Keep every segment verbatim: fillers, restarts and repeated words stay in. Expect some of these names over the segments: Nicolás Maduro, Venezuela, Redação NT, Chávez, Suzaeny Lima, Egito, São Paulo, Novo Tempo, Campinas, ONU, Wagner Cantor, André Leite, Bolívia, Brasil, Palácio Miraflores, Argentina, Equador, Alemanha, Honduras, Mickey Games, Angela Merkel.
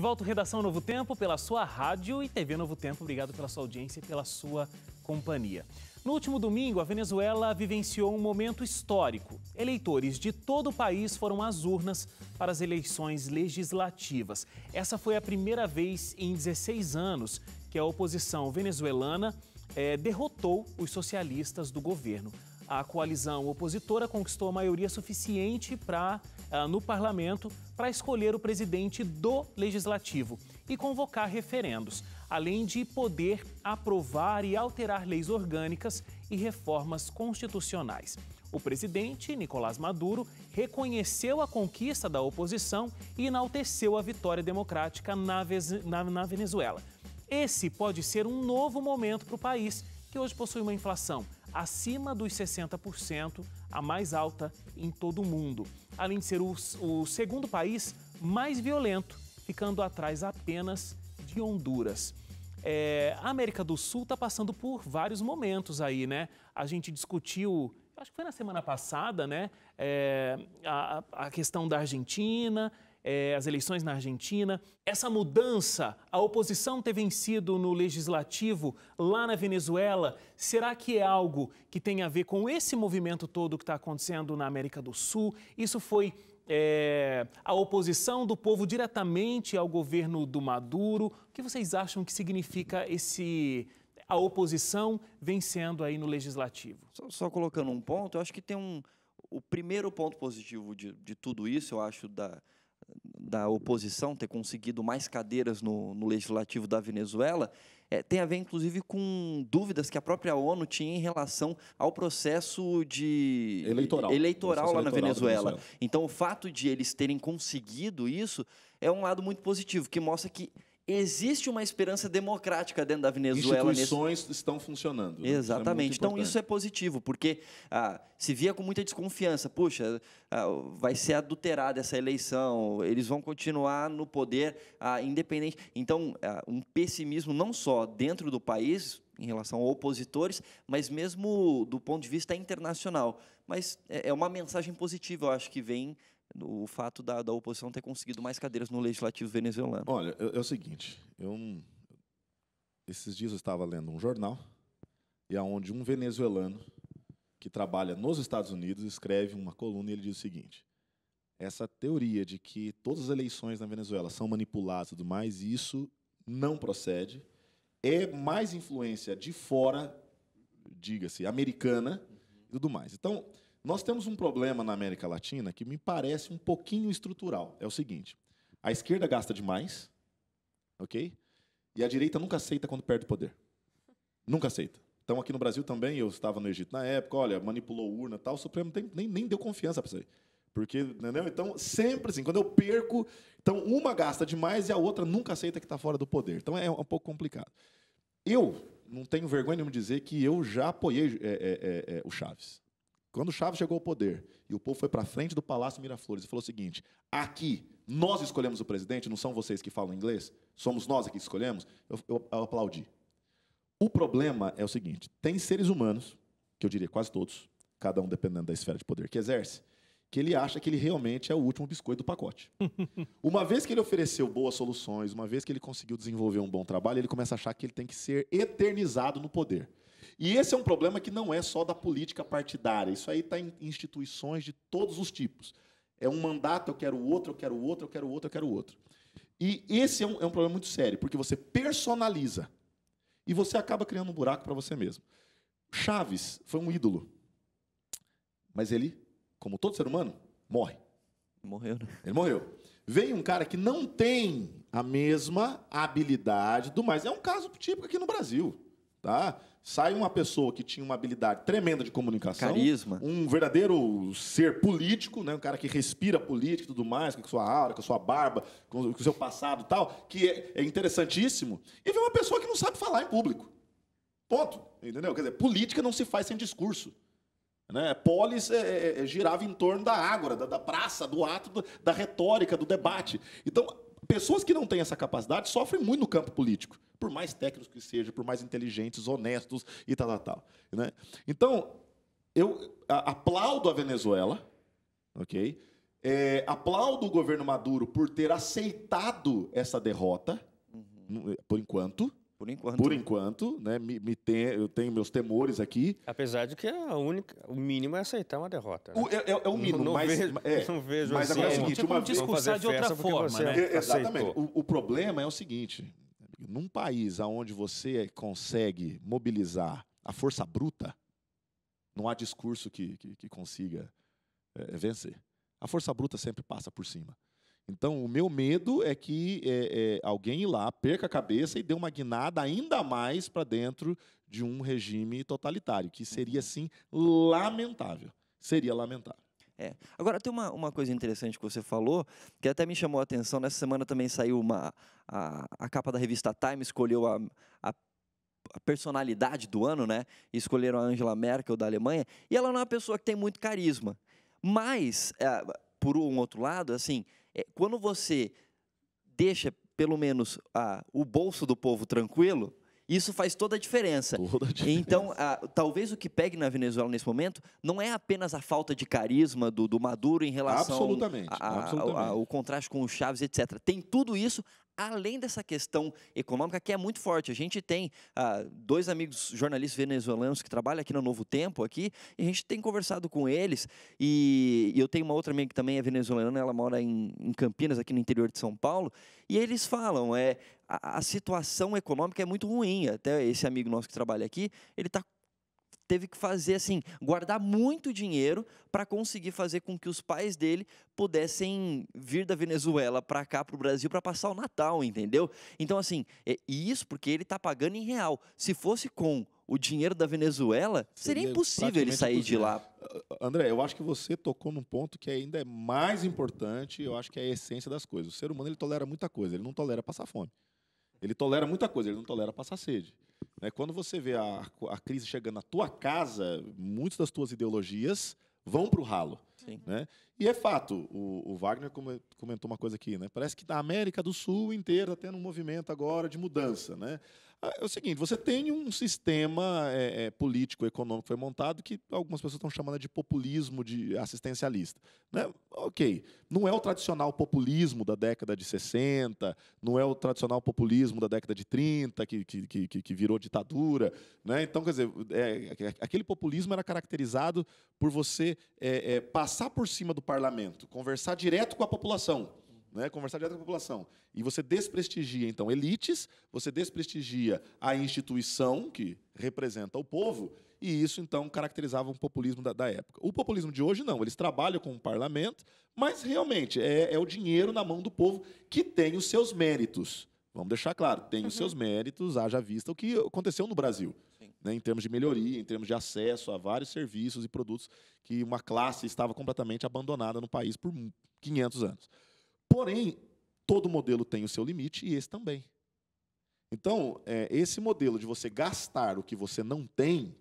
E volto Redação Novo Tempo pela sua rádio e T V Novo Tempo. Obrigado pela sua audiência e pela sua companhia. No último domingo, a Venezuela vivenciou um momento histórico. Eleitores de todo o país foram às urnas para as eleições legislativas. Essa foi a primeira vez em dezesseis anos que a oposição venezuelana eh, derrotou os socialistas do governo. A coalizão opositora conquistou a maioria suficiente para, uh, no parlamento para escolher o presidente do legislativo e convocar referendos, além de poder aprovar e alterar leis orgânicas e reformas constitucionais. O presidente, Nicolás Maduro, reconheceu a conquista da oposição e enalteceu a vitória democrática na, na, na Venezuela. Esse pode ser um novo momento para o país, que hoje possui uma inflação acima dos sessenta por cento, a mais alta em todo o mundo, além de ser o, o segundo país mais violento, ficando atrás apenas de Honduras. É, a América do Sul está passando por vários momentos aí, né? A gente discutiu, acho que foi na semana passada, né? É, a, a questão da Argentina, é, as eleições na Argentina. Essa mudança, a oposição ter vencido no legislativo lá na Venezuela, será que é algo que tem a ver com esse movimento todo que está acontecendo na América do Sul? Isso foi é, a oposição do povo diretamente ao governo do Maduro. O que vocês acham que significa esse... a oposição vencendo aí no legislativo? Só, só colocando um ponto, eu acho que tem um... O primeiro ponto positivo de, de tudo isso, eu acho, da... da oposição ter conseguido mais cadeiras no, no legislativo da Venezuela, é, tem a ver, inclusive, com dúvidas que a própria ONU tinha em relação ao processo de eleitoral, eleitoral processo lá eleitoral na Venezuela. Venezuela. Então, o fato de eles terem conseguido isso é um lado muito positivo, que mostra que existe uma esperança democrática dentro da Venezuela. As instituições nesse... estão funcionando. Exatamente. Isso é então, importante. Isso é positivo, porque ah, se via com muita desconfiança. Puxa, ah, vai ser adulterada essa eleição, eles vão continuar no poder ah, independente. Então, ah, um pessimismo não só dentro do país, em relação a opositores, mas mesmo do ponto de vista internacional. Mas é uma mensagem positiva, eu acho, que vem... o fato da, da oposição ter conseguido mais cadeiras no legislativo venezuelano. Olha, é, é o seguinte, eu, esses dias eu estava lendo um jornal, e aonde um venezuelano que trabalha nos Estados Unidos escreve uma coluna e ele diz o seguinte: essa teoria de que todas as eleições na Venezuela são manipuladas e tudo mais, isso não procede, é mais influência de fora, diga-se, americana e tudo mais. Então, nós temos um problema na América Latina que me parece um pouquinho estrutural. É o seguinte: a esquerda gasta demais, ok? E a direita nunca aceita quando perde o poder. Nunca aceita. Então, aqui no Brasil também, eu estava no Egito na época, olha, manipulou urna e tal, o Supremo tem, nem, nem deu confiança para isso aí. Porque, entendeu? Então, sempre assim, quando eu perco, então uma gasta demais e a outra nunca aceita que está fora do poder. Então, é um pouco complicado. Eu não tenho vergonha nenhuma de dizer que eu já apoiei é, é, é, o Chávez. Quando o Chávez chegou ao poder e o povo foi para frente do Palácio Miraflores e falou o seguinte: aqui nós escolhemos o presidente, não são vocês que falam inglês, somos nós que escolhemos, eu, eu, eu aplaudi. O problema é o seguinte: tem seres humanos, que eu diria quase todos, cada um dependendo da esfera de poder que exerce, que ele acha que ele realmente é o último biscoito do pacote. Uma vez que ele ofereceu boas soluções, uma vez que ele conseguiu desenvolver um bom trabalho, ele começa a achar que ele tem que ser eternizado no poder. E esse é um problema que não é só da política partidária. Isso aí está em instituições de todos os tipos. É um mandato, eu quero o outro, eu quero o outro, eu quero o outro, eu quero o outro. E esse é um, é um problema muito sério, porque você personaliza e você acaba criando um buraco para você mesmo. Chávez foi um ídolo, mas ele, como todo ser humano, morre. Morreu, né? Ele morreu. Veio um cara que não tem a mesma habilidade do mais. É um caso típico aqui no Brasil, tá? Sai uma pessoa que tinha uma habilidade tremenda de comunicação, carisma, um verdadeiro ser político, né? Um cara que respira política e tudo mais, com sua aura, com sua barba, com o seu passado e tal, que é interessantíssimo, e vem uma pessoa que não sabe falar em público. Ponto. Entendeu? Quer dizer, política não se faz sem discurso, né? Polis é, é, girava em torno da ágora, da, da praça, do ato, do, da retórica, do debate. Então, pessoas que não têm essa capacidade sofrem muito no campo político, por mais técnicos que sejam, por mais inteligentes, honestos e tal, tal, tal, né? Então, eu aplaudo a Venezuela, ok? É, aplaudo o governo Maduro por ter aceitado essa derrota, uhum. por enquanto. Por enquanto. Por enquanto, né? Me, me tem, eu tenho meus temores aqui. Apesar de que a única, o mínimo é aceitar uma derrota. Né? O, é, é o mínimo, não, não mas... Vejo, é, não vejo mas assim. Agora é o seguinte, uma, discursar de outra forma, né? É, exatamente. O, o problema é o seguinte, num país onde você consegue mobilizar a força bruta, não há discurso que, que, que consiga é, vencer. A força bruta sempre passa por cima. Então, o meu medo é que é, é, alguém lá perca a cabeça e dê uma guinada ainda mais para dentro de um regime totalitário, que seria, sim, lamentável. Seria lamentável. É. Agora, tem uma, uma coisa interessante que você falou, que até me chamou a atenção. Nessa semana também saiu uma... A, a capa da revista Time escolheu a... a a personalidade do ano, né? Escolheram a Angela Merkel da Alemanha, e ela não é uma pessoa que tem muito carisma. Mas, é, por um outro lado, assim, é, quando você deixa, pelo menos, a, o bolso do povo tranquilo, isso faz toda a diferença. Toda a diferença. Então, a, talvez o que pegue na Venezuela nesse momento não é apenas a falta de carisma do, do Maduro em relação absolutamente, a, a, absolutamente. A, ao contraste com o Chávez, etcétera. Tem tudo isso... Além dessa questão econômica, que é muito forte. A gente tem ah, dois amigos jornalistas venezuelanos que trabalham aqui no Novo Tempo, aqui, e a gente tem conversado com eles. E, e eu tenho uma outra amiga que também é venezuelana, ela mora em, em Campinas, aqui no interior de São Paulo, e eles falam, é, a, a situação econômica é muito ruim. Até esse amigo nosso que trabalha aqui, ele tá, teve que fazer assim, guardar muito dinheiro para conseguir fazer com que os pais dele pudessem vir da Venezuela para cá, para o Brasil, para passar o Natal, entendeu? Então, assim, é, e isso porque ele está pagando em real. Se fosse com o dinheiro da Venezuela, seria, seria impossível ele sair impossível. de lá. André, eu acho que você tocou num ponto que ainda é mais importante, eu acho que é a essência das coisas. O ser humano, ele tolera muita coisa, ele não tolera passar fome. Ele tolera muita coisa, ele não tolera passar sede. Quando você vê a, a crise chegando na tua casa, muitas das tuas ideologias vão para o ralo. Sim. Né? E é fato, o, o Wagner comentou uma coisa aqui, né? Parece que na América do Sul inteira está tendo um movimento agora de mudança. Né? É o seguinte, você tem um sistema é, é, político, econômico que foi montado, que algumas pessoas estão chamando de populismo de assistencialista. Né? Ok, não é o tradicional populismo da década de sessenta, não é o tradicional populismo da década de trinta, que, que, que, que virou ditadura. Né? Então, quer dizer, é, aquele populismo era caracterizado por você é, é, passar por cima do parlamento, conversar direto com a população, né? Conversar direto com a população. E você desprestigia, então, elites, você desprestigia a instituição que representa o povo, e isso, então, caracterizava um populismo da, da época. O populismo de hoje, não. Eles trabalham com o parlamento, mas, realmente, é, é o dinheiro na mão do povo que tem os seus méritos. Vamos deixar claro, tem uhum. os seus méritos, haja vista o que aconteceu no Brasil. Né, em termos de melhoria, em termos de acesso a vários serviços e produtos que uma classe estava completamente abandonada no país por quinhentos anos. Porém, todo modelo tem o seu limite e esse também. Então, é, esse modelo de você gastar o que você não tem,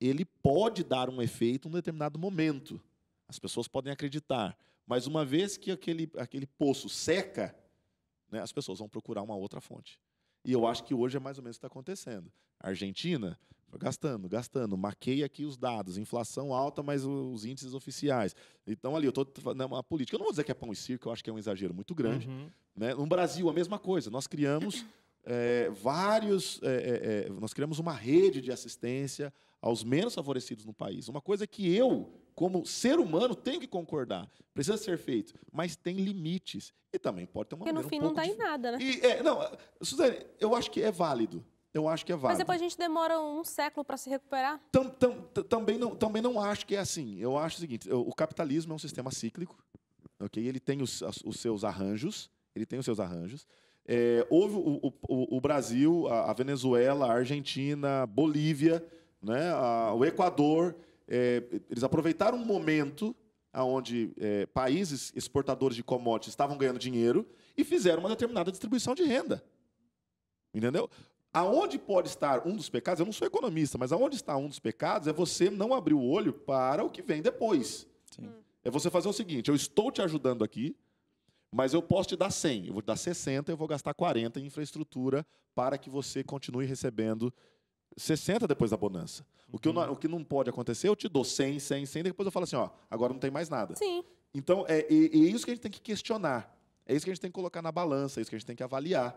ele pode dar um efeito em um determinado momento. As pessoas podem acreditar, mas uma vez que aquele, aquele poço seca, né, as pessoas vão procurar uma outra fonte. E eu acho que hoje é mais ou menos o que está acontecendo. A Argentina, gastando, gastando, maqueia aqui os dados, inflação alta, mas os índices oficiais. Então, ali, eu estou falando uma política. Eu não vou dizer que é pão e circo, eu acho que é um exagero muito grande. Uhum. Né? No Brasil, a mesma coisa. Nós criamos é, vários... É, é, nós criamos uma rede de assistência aos menos favorecidos no país. Uma coisa que eu, como ser humano, tenho que concordar. Precisa ser feito, mas tem limites. E também pode ter uma maneira um pouco... Porque no fim não dá em nada, né? E, é, não, Suzane, eu acho que é válido. Eu acho que é válido. Mas depois a gente demora um século para se recuperar? Tam, tam, tam, também, não, também não acho que é assim. Eu acho o seguinte, o capitalismo é um sistema cíclico, okay? Ele tem os, os seus arranjos, ele tem os seus arranjos. É, houve o, o, o Brasil, a, a Venezuela, a Argentina, a Bolívia, né, a, o Equador, é, eles aproveitaram um momento onde é, países exportadores de commodities estavam ganhando dinheiro e fizeram uma determinada distribuição de renda. Entendeu? Aonde pode estar um dos pecados, eu não sou economista, mas aonde está um dos pecados é você não abrir o olho para o que vem depois. Sim. É você fazer o seguinte, eu estou te ajudando aqui, mas eu posso te dar cem, eu vou te dar sessenta, eu vou gastar quarenta em infraestrutura para que você continue recebendo sessenta depois da bonança. O que, eu não, o que não pode acontecer, eu te dou cem, cem, cem, depois eu falo assim, ó, agora não tem mais nada. Sim. Então, é, é, é isso que a gente tem que questionar, é isso que a gente tem que colocar na balança, é isso que a gente tem que avaliar,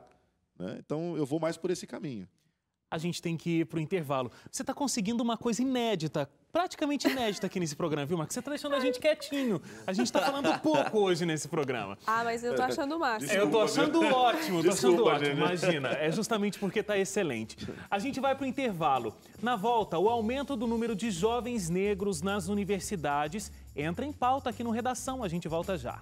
né? Então, eu vou mais por esse caminho. A gente tem que ir para o intervalo. Você está conseguindo uma coisa inédita, praticamente inédita aqui nesse programa, viu, Marcos? Você está deixando a gente quietinho. A gente está falando pouco hoje nesse programa. Ah, mas eu estou achando o máximo. Eu estou achando ótimo, estou achando ótimo, imagina. É justamente porque está excelente. A gente vai para o intervalo. Na volta, o aumento do número de jovens negros nas universidades entra em pauta aqui no Redação. A gente volta já.